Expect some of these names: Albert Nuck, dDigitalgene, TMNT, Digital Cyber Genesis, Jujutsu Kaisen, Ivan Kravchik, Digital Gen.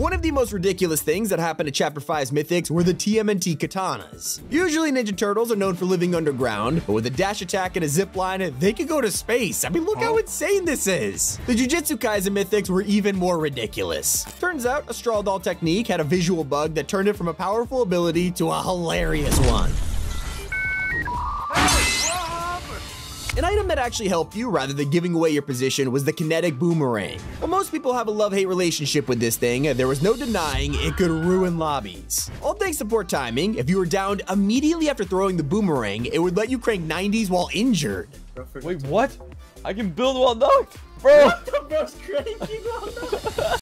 One of the most ridiculous things that happened to Chapter 5's mythics were the TMNT katanas. Usually Ninja Turtles are known for living underground, but with a dash attack and a zip line, they could go to space. I mean, look how insane this is. The Jujutsu Kaisen mythics were even more ridiculous. Turns out a straw doll technique had a visual bug that turned it from a powerful ability to a hilarious one. An item that actually helped you rather than giving away your position was the kinetic boomerang. While most people have a love-hate relationship with this thing, there was no denying it could ruin lobbies. All thanks to poor timing, if you were downed immediately after throwing the boomerang, it would let you crank 90s while injured. Wait, what? I can build while knocked? Bro! What the bro's cranking while knocked?